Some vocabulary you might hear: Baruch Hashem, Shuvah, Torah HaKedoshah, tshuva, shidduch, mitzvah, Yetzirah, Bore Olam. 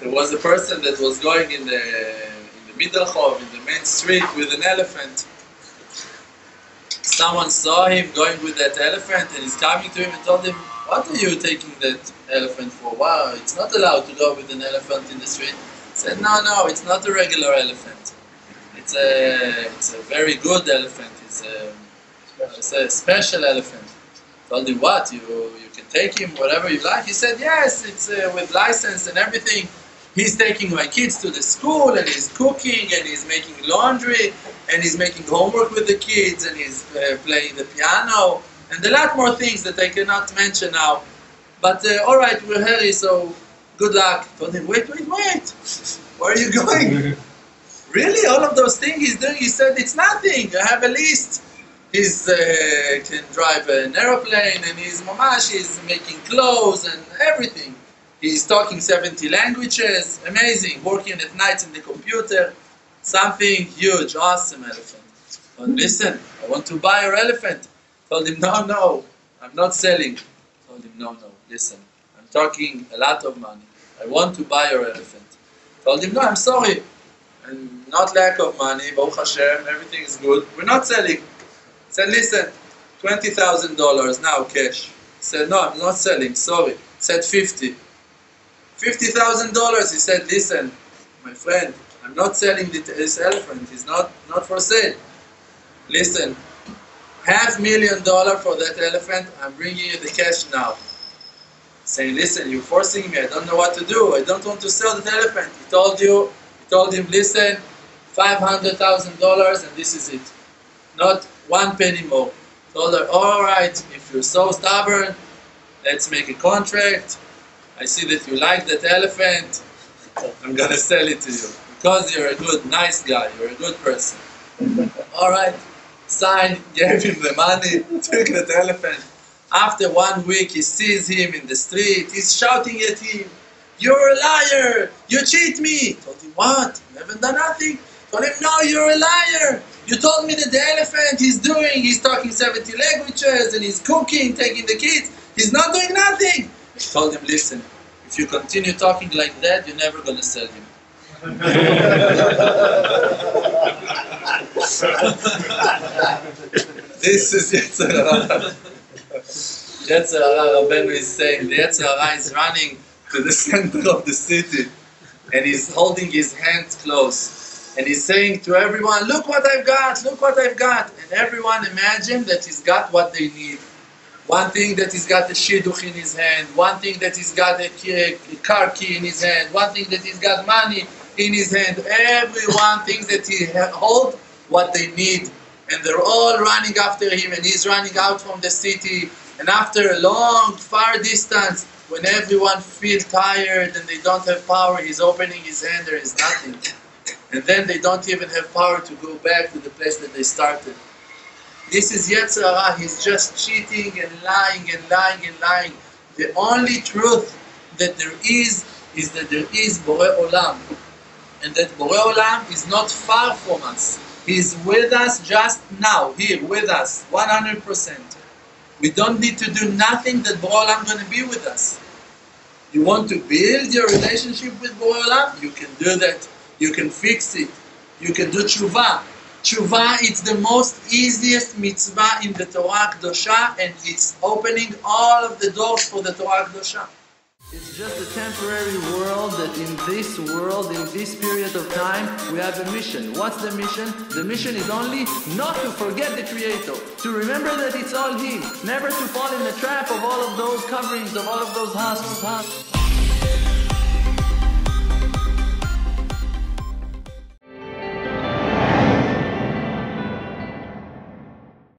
There was a person that was going in the middle of, in the main street with an elephant. Someone saw him going with that elephant and he's coming to him and told him, "What are you taking that elephant for? Wow, it's not allowed to go with an elephant in the street." He said, no, it's not a regular elephant. It's a very good elephant. It's a special elephant." Told him, "What, you can take him whatever you like?" He said, "Yes, it's with license and everything. He's taking my kids to the school, and he's cooking, and he's making laundry, and he's making homework with the kids, and he's playing the piano, and a lot more things that I cannot mention now. But all right, we're hurry, so good luck." I told him, wait, "Where are you going?" "Really? All of those things he's doing?" He said, "It's nothing. I have a list. He's can drive an aeroplane, and he's making clothes and everything. He's talking 70 languages. Amazing. Working at night in the computer. Something huge, awesome elephant." I told him, "Listen, I want to buy your elephant." I told him, No, "I'm not selling." I told him, No, "Listen, I'm talking a lot of money. I want to buy your elephant." I told him, "No, I'm sorry. And not lack of money, Baruch Hashem, everything is good. We're not selling." He said, "Listen, $20,000 now, cash." He said, "No, I'm not selling, sorry." He said, $50,000. He said, "Listen, my friend, I'm not selling this elephant. It's not for sale. Listen, $500,000 for that elephant, I'm bringing you the cash now." Saying, "Listen, you're forcing me, I don't know what to do. I don't want to sell that elephant." He told him, "Listen, $500,000 and this is it. Not one penny more." Told her, "All right, if you're so stubborn, let's make a contract. I see that you like that elephant. I'm going to sell it to you. Because you're a good, nice guy, you're a good person." All right, signed, gave him the money, took that elephant. After 1 week, he sees him in the street, he's shouting at him, "You're a liar! You cheat me!" Told him, "What? You haven't done nothing." Told him, "No, you're a liar! You told me that the elephant he's talking 70 languages, and he's cooking, taking the kids. He's not doing nothing." I told him, "Listen, if you continue talking like that, you're never going to sell him." This is Yetzirah. Yetzirah Rabbeinu is saying, the Yetzirah is running to the center of the city, and he's holding his hand close, and he's saying to everyone, "Look what I've got, look what I've got." And everyone imagined that he's got what they need. One thing that he's got a shidduch in his hand, one thing that he's got a car key in his hand, one thing that he's got money in his hand. Everyone thinks that he holds what they need, and they're all running after him, and he's running out from the city. And after a long, far distance, when everyone feels tired and they don't have power, he's opening his hand, there is nothing. And then they don't even have power to go back to the place that they started. This is Yetzirah. He's just cheating and lying and lying and lying. The only truth that there is that there is Bore Olam. And that Bore Olam is not far from us. He's with us just now, here, with us, 100%. We don't need to do nothing that Bore Olam is going to be with us. You want to build your relationship with Bore Olam? You can do that. You can fix it. You can do tshuva. Shuvah, it's the most easiest mitzvah in the Torah HaKedoshah, and it's opening all of the doors for the Torah HaKedoshah. It's just a temporary world, that in this world, in this period of time, we have a mission. What's the mission? The mission is only not to forget the Creator, to remember that it's all Him, never to fall in the trap of all of those coverings, of all of those husks.